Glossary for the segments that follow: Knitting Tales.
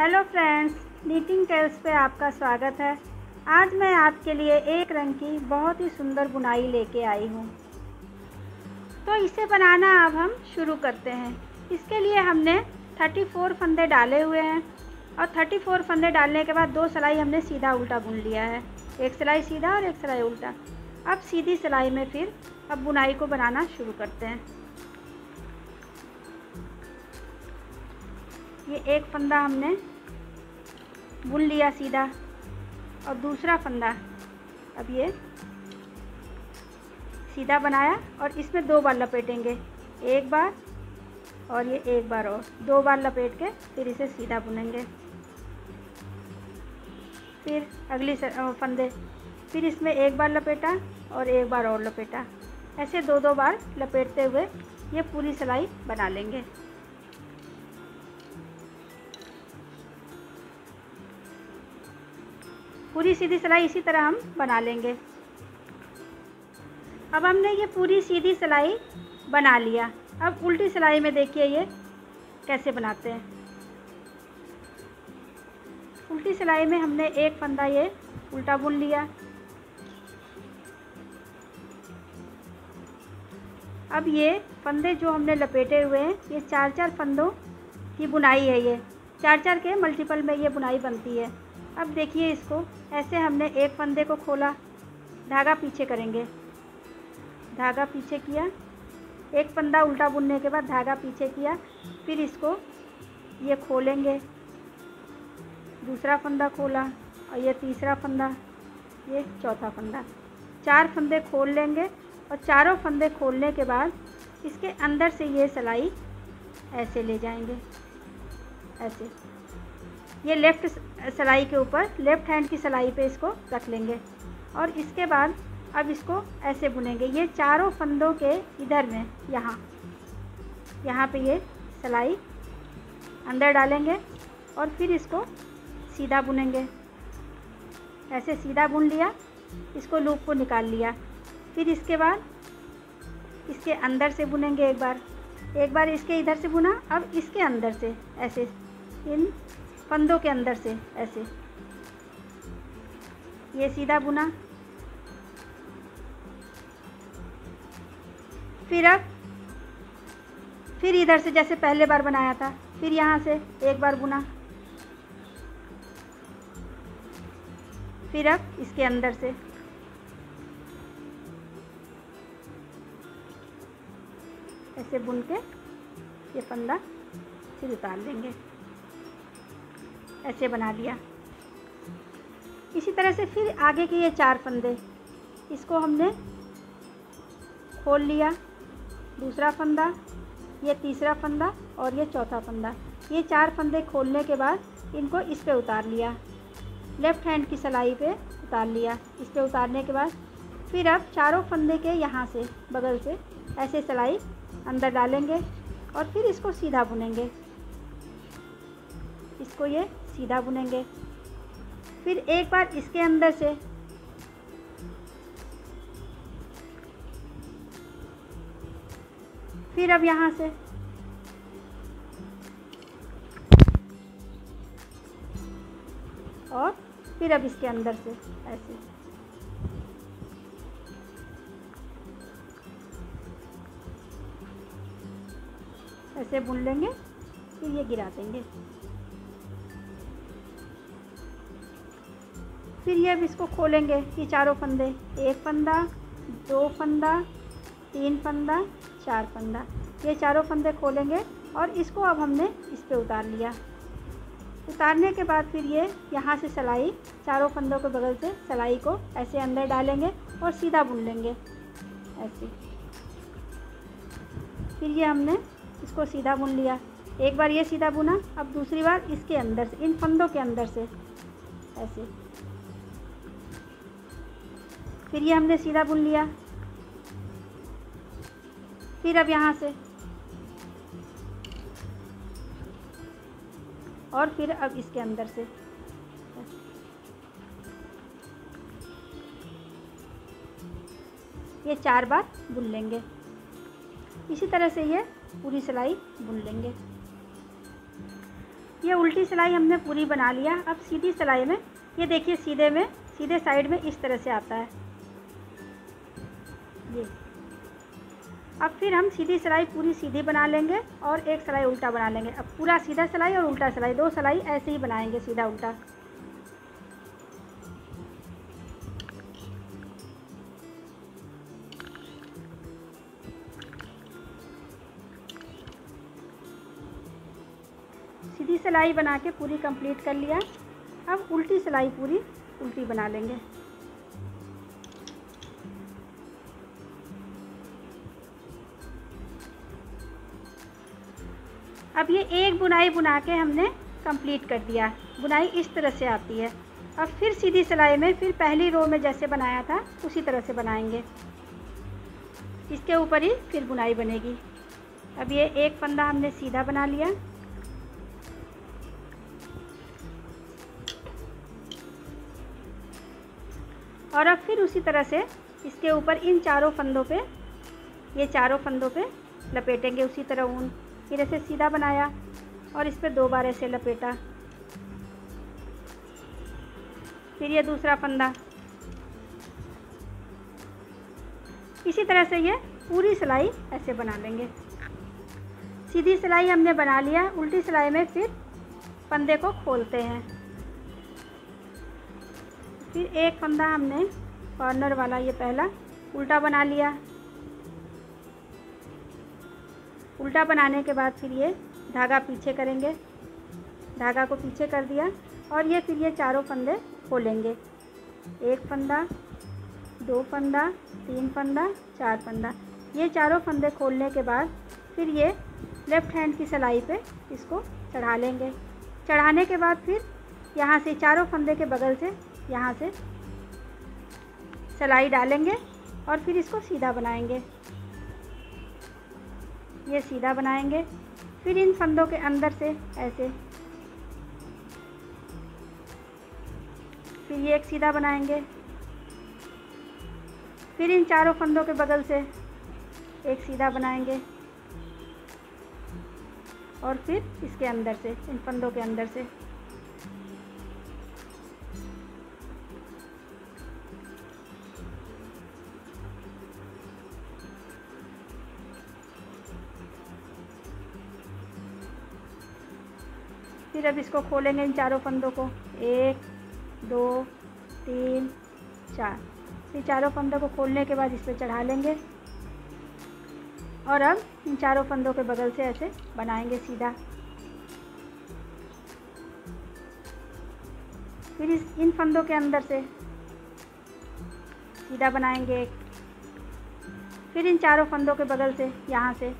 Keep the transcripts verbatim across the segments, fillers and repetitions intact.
Hello friends, knitting tales पे आपका स्वागत है। आज मैं आपके लिए एक रंग की बहुत ही सुंदर बुनाई लेके आई हूँ, तो इसे बनाना अब हम शुरू करते हैं। इसके लिए हमने चौंतीस फंदे डाले हुए हैं और चौंतीस फंदे डालने के बाद दो सिलाई हमने सीधा उल्टा बुन लिया है, एक सिलाई सीधा और एक सिलाई उल्टा। अब सीधी सिलाई में फिर अब बुनाई को बनाना शुरू करते हैं। ये एक फंदा हमने बुन लिया सीधा और दूसरा फंदा अब ये सीधा बनाया और इसमें दो बार लपेटेंगे, एक बार और ये एक बार, और दो बार लपेट के फिर इसे सीधा बुनेंगे। फिर अगली फंदे फिर इसमें एक बार लपेटा और एक बार और लपेटा, ऐसे दो दो बार लपेटते हुए ये पूरी सिलाई बना लेंगे। पूरी सीधी सिलाई इसी तरह हम बना लेंगे। अब हमने ये पूरी सीधी सिलाई बना लिया। अब उल्टी सिलाई में देखिए ये कैसे बनाते हैं। उल्टी सिलाई में हमने एक फंदा ये उल्टा बुन लिया। अब ये फंदे जो हमने लपेटे हुए हैं, ये चार चार फंदों की बुनाई है। ये चार चार के मल्टीपल में ये बुनाई बनती है। अब देखिए इसको, ऐसे हमने एक फंदे को खोला, धागा पीछे करेंगे, धागा पीछे किया, एक फंदा उल्टा बुनने के बाद धागा पीछे किया, फिर इसको ये खोलेंगे, दूसरा फंदा खोला और ये तीसरा फंदा, ये चौथा फंदा। चार फंदे खोल लेंगे और चारों फंदे खोलने के बाद इसके अंदर से ये सिलाई ऐसे ले जाएंगे, ऐसे ये लेफ़्ट सिलाई के ऊपर, लेफ़्ट हैंड की सिलाई पे इसको रख लेंगे। और इसके बाद अब इसको ऐसे बुनेंगे, ये चारों फंदों के इधर में, यहाँ यहाँ पे ये सिलाई अंदर डालेंगे और फिर इसको सीधा बुनेंगे। ऐसे सीधा बुन लिया, इसको लूप को निकाल लिया, फिर इसके बाद इसके अंदर से बुनेंगे। एक बार एक बार इसके इधर से बुना, अब इसके अंदर से, ऐसे इन फंदों के अंदर से ऐसे ये सीधा बुना। फिर अब फिर इधर से जैसे पहले बार बनाया था, फिर यहाँ से एक बार बुना, फिर अब इसके अंदर से, ऐसे बुन के ये फंदा फिर उतार देंगे। ऐसे बना दिया। इसी तरह से फिर आगे के ये चार फंदे, इसको हमने खोल लिया, दूसरा फंदा, ये तीसरा फंदा और ये चौथा फंदा। ये चार फंदे खोलने के बाद इनको इस पे उतार लिया, लेफ़्ट हैंड की सिलाई पे उतार लिया। इस पे उतारने के बाद फिर अब चारों फंदे के यहाँ से, बगल से ऐसे सिलाई अंदर डालेंगे और फिर इसको सीधा बुनेंगे, इसको ये सीधा बुनेंगे। फिर एक बार इसके अंदर से, फिर अब यहाँ से, और फिर अब इसके अंदर से, ऐसे ऐसे बुन लेंगे। फिर ये गिरा देंगे। फिर ये अब इसको खोलेंगे, ये चारों फंदे, एक फंदा, दो फंदा, तीन फंदा, चार फंदा, ये चारों फंदे खोलेंगे और इसको अब हमने इस पे उतार लिया। उतारने के बाद फिर ये यहाँ से सिलाई, चारों फंदों के बगल से सिलाई को ऐसे अंदर डालेंगे और सीधा बुन लेंगे, ऐसे। फिर ये हमने इसको सीधा बुन लिया, एक बार ये सीधा बुना, अब दूसरी बार इसके अंदर से, इन फंदों के अंदर से, ऐसे। फिर ये हमने सीधा बुन लिया, फिर अब यहाँ से, और फिर अब इसके अंदर से। ये चार बार बुन लेंगे। इसी तरह से ये पूरी सिलाई बुन लेंगे। ये उल्टी सिलाई हमने पूरी बना लिया। अब सीधी सिलाई में ये देखिए सीधे में सीधे साइड में इस तरह से आता है ये। अब फिर हम सीधी सिलाई पूरी सीधी बना लेंगे और एक सिलाई उल्टा बना लेंगे। अब पूरा सीधा सिलाई और उल्टा सिलाई दो सिलाई ऐसे ही बनाएंगे सीधा उल्टा। सीधी सिलाई बना के पूरी कंप्लीट कर लिया। अब उल्टी सिलाई पूरी उल्टी बना लेंगे। अब ये एक बुनाई बुना के हमने कंप्लीट कर दिया। बुनाई इस तरह से आती है। अब फिर सीधी सिलाई में फिर पहली रो में जैसे बनाया था उसी तरह से बनाएंगे। इसके ऊपर ही फिर बुनाई बनेगी। अब ये एक फंदा हमने सीधा बना लिया। और अब फिर उसी तरह से इसके ऊपर इन चारों फंदों पे ये चारों फंदों पे लपेटेंगे। उसी तरह ऊन फिर ऐसे सीधा बनाया और इस पर दो बार ऐसे लपेटा। फिर ये दूसरा फंदा इसी तरह से ये पूरी सिलाई ऐसे बना लेंगे। सीधी सिलाई हमने बना लिया। उल्टी सिलाई में फिर फंदे को खोलते हैं। फिर एक फंदा हमने कॉर्नर वाला ये पहला उल्टा बना लिया। उल्टा बनाने के बाद फिर ये धागा पीछे करेंगे। धागा को पीछे कर दिया और ये फिर ये चारों फंदे खोलेंगे। एक फंदा, दो फंदा, तीन फंदा, चार फंदा। ये चारों फंदे खोलने के बाद फिर ये लेफ़्ट हैंड की सिलाई पे इसको चढ़ा लेंगे। चढ़ाने के बाद फिर यहाँ से चारों फंदे के बगल से यहाँ से सिलाई डालेंगे और फिर इसको सीधा बनाएंगे। ये सीधा बनाएंगे। फिर इन फंदों के अंदर से ऐसे फिर ये एक सीधा बनाएंगे। फिर इन चारों फंदों के बगल से एक सीधा बनाएंगे और फिर इसके अंदर से इन फंदों के अंदर से फिर अब इसको खोलेंगे इन चारों फंदों को। एक, दो, तीन, चार। फिर चारों फंदों को खोलने के बाद इस पर चढ़ा लेंगे और अब इन चारों फंदों के बगल से ऐसे बनाएंगे सीधा। फिर इस इन फंदों के अंदर से सीधा बनाएंगे। फिर इन चारों फंदों के बगल से यहाँ से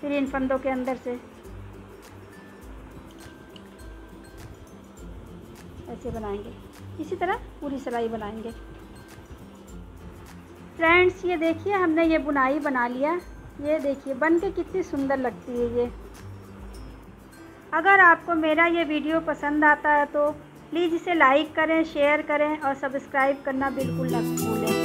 फिर इन फंदों के अंदर से ऐसे बनाएंगे। इसी तरह पूरी सिलाई बनाएंगे। फ्रेंड्स ये देखिए हमने ये बुनाई बना लिया। ये देखिए बन के कितनी सुंदर लगती है ये। अगर आपको मेरा ये वीडियो पसंद आता है तो प्लीज़ इसे लाइक करें, शेयर करें और सब्सक्राइब करना बिल्कुल ना भूलें।